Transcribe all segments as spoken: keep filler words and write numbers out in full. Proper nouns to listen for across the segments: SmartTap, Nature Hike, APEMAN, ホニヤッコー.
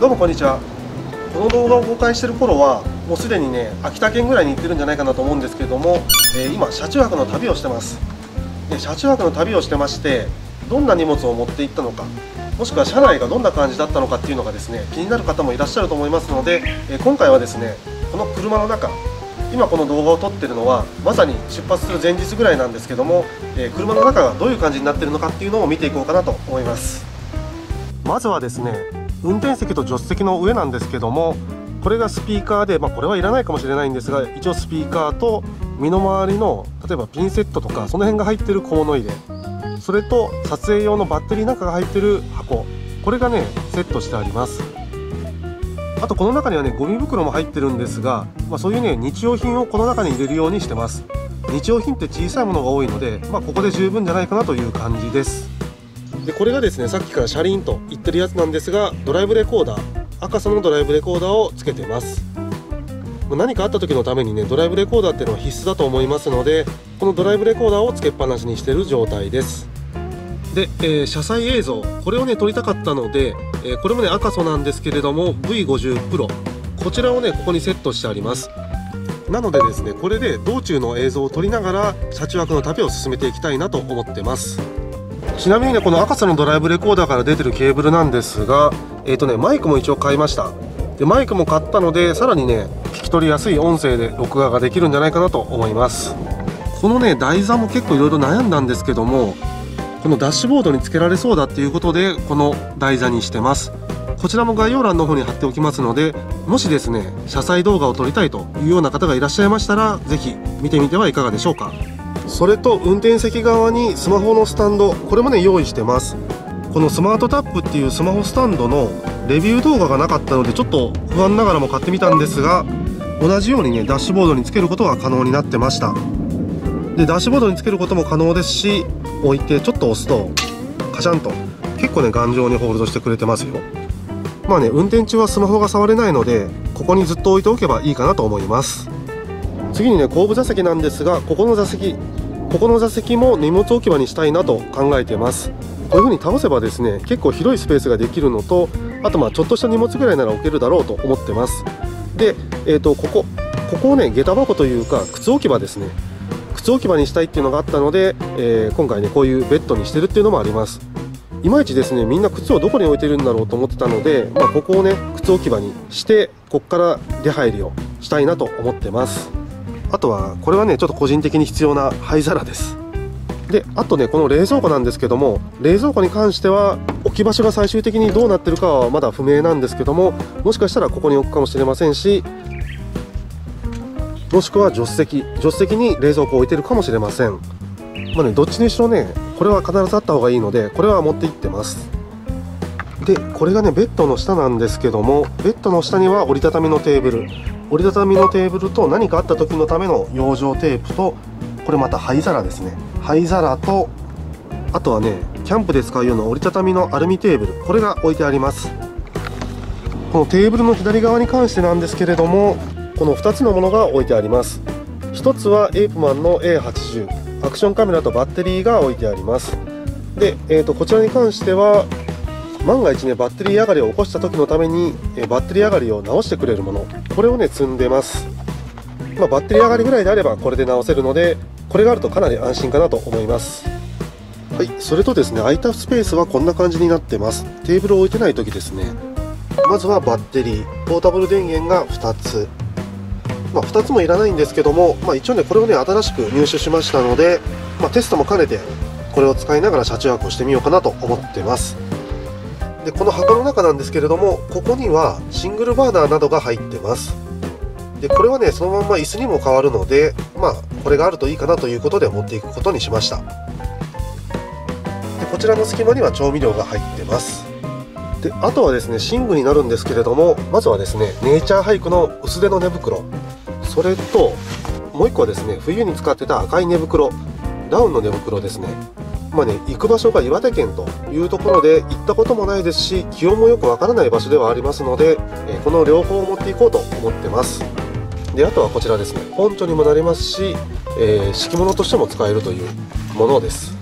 どうもこんにちは。この動画を公開している頃はもうすでにね秋田県ぐらいに行ってるんじゃないかなと思うんですけれども、えー、今車中泊の旅をしてます。で車中泊の旅をしてまして、どんな荷物を持っていったのか、もしくは車内がどんな感じだったのかっていうのがですね、気になる方もいらっしゃると思いますので、えー、今回はですね、この車の中、今この動画を撮ってるのはまさに出発する前日ぐらいなんですけども、えー、車の中がどういう感じになってるのかっていうのを見ていこうかなと思います。まずはですね、運転席と助手席の上なんですけども、これがスピーカーで、まあ、これはいらないかもしれないんですが、一応スピーカーと身の回りの例えばピンセットとかその辺が入ってる小物入れ、それと撮影用のバッテリーなんかが入ってる箱、これがねセットしてあります。あとこの中にはねゴミ袋も入ってるんですが、まあ、そういうね日用品をこの中に入れるようにしてます。日用品って小さいものが多いので、まあ、ここで十分じゃないかなという感じです。でこれがですね、さっきから車輪と言ってるやつなんですが、ドライブレコーダー、赤さのドライブレコーダーをつけてます。何かあった時のためにねドライブレコーダーっていうのは必須だと思いますので、このドライブレコーダーをつけっぱなしにしている状態です。で、えー、車載映像、これをね撮りたかったので、えー、これもね赤楚なんですけれども ブイごじゅう Pro、 こちらをねここにセットしてあります。なのでですね、これで道中の映像を撮りながら車中泊の旅を進めていきたいなと思ってます。ちなみにねこの赤楚のドライブレコーダーから出てるケーブルなんですが、えーとね、マイクも一応買いました。でマイクも買ったので、さらにね聞き取りやすい音声で録画ができるんじゃないかなと思います。このね台座も結構いろいろ悩んだんですけども、このダッシュボードにつけられそうだっていうことでこの台座にしてます。こちらも概要欄の方に貼っておきますので、もしですね車載動画を撮りたいというような方がいらっしゃいましたら、是非見てみてはいかがでしょうか。それと運転席側にスマホのスタンド、これもね用意してます。このスマートタップっていうスマホスタンドのレビュー動画がなかったので、ちょっと不安ながらも買ってみたんですが、同じようにねダッシュボードにつけることが可能になってました。でダッシュボードにつけることも可能ですし、置いてちょっと押すとカシャンと結構ね頑丈にホールドしてくれてますよ。まあね運転中はスマホが触れないので、ここにずっと置いておけばいいかなと思います。次にね後部座席なんですが、ここの座席ここの座席も荷物置き場にしたいなと考えてます。こういう風に倒せばですね結構広いスペースができるのと、あとまあちょっとした荷物ぐらいなら置けるだろうと思ってます。で、えーとここここをね下駄箱というか靴置き場ですね、靴置き場にしたいっていうのがあったので、えー、今回ねこういうベッドにしてるっていうのもあります。いまいちですねみんな靴をどこに置いてるんだろうと思ってたので、まあ、ここをね靴置き場にしてここから出入りをしたいなと思ってます。あとはこれはねちょっと個人的に必要な灰皿です。であとねこの冷蔵庫なんですけども、冷蔵庫に関しては置き場所が最終的にどうなってるかはまだ不明なんですけども、もしかしたらここに置くかもしれませんし、もしくは助手席助手席に冷蔵庫を置いてるかもしれません。まあねどっちにしろねこれは必ずあった方がいいので、これは持っていってます。でこれがねベッドの下なんですけども、ベッドの下には折りたたみのテーブル、折りたたみのテーブルと何かあった時のための養生テープと、これまた灰皿ですね、灰皿と、あとはねキャンプで使うような折りたたみのアルミテーブル、これが置いてあります。このテーブルの左側に関してなんですけれども、このふたつのものが置いてあります。ひとつはエイプマンの エーはちじゅう、 アクションカメラとバッテリーが置いてあります。で、えー、とこちらに関しては万が一ねバッテリー上がりを起こした時のために、えー、バッテリー上がりを直してくれるもの、これをね積んでます。まあ、バッテリー上がりぐらいであればこれで直せるので、これがあるとかなり安心かなと思います。はい、それとですね空いたスペースはこんな感じになってます。テーブルを置いてない時ですね、まずはバッテリー、ポータブル電源がふたつ、まあ、ふたつもいらないんですけども、まあ、一応ねこれをね新しく入手しましたので、まあ、テストも兼ねてこれを使いながら車中泊をしてみようかなと思ってます。でこの箱の中なんですけれども、ここにはシングルバーナーなどが入ってます。でこれはねそのまま椅子にも変わるので、まあこれがあるといいかなということで持っていくことにしました。でこちらの隙間には調味料が入ってます。であとはですね寝具になるんですけれども、まずはですねネイチャーハイクの薄手の寝袋、それともういっこはですね冬に使ってた赤い寝袋、ダウンの寝袋ですね。まあね行く場所が岩手県というところで、行ったこともないですし気温もよくわからない場所ではありますので、えこの両方を持っていこうと思ってます。であとはこちらですね、ポンチョにもなりますし、えー、敷物としても使えるというものです。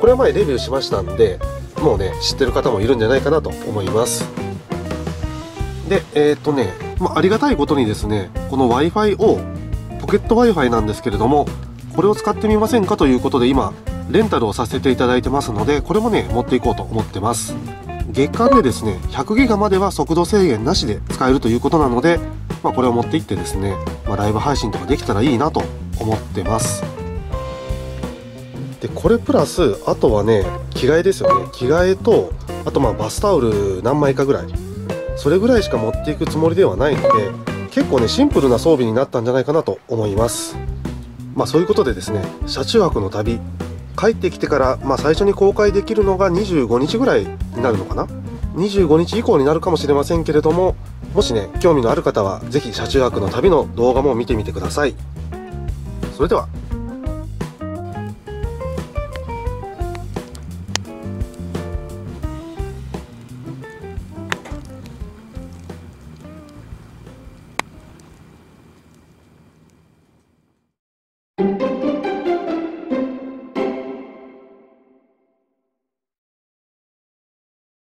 これは前レビューしましたんで、もうね知ってる方もいるんじゃないかなと思います。で、えーっとね、まあ、ありがたいことにですね、この Wi-Fi を、ポケット Wi-Fi なんですけれども、これを使ってみませんかということで、今、レンタルをさせていただいてますので、これもね、持っていこうと思ってます。月間でですね、ひゃくギガまでは速度制限なしで使えるということなので、まあ、これを持っていってですね、まあ、ライブ配信とかできたらいいなと思ってます。で、これプラス、あとはね、着替えですよね。着替えと、あとまあバスタオル何枚かぐらい、それぐらいしか持っていくつもりではないので、結構ね、シンプルな装備になったんじゃないかなと思います。まあ、そういうことでですね、車中泊の旅、帰ってきてから、まあ、最初に公開できるのがにじゅうごにちぐらいになるのかな、にじゅうごにち以降になるかもしれませんけれども、もしね、興味のある方は是非車中泊の旅の動画も見てみてください。それでは。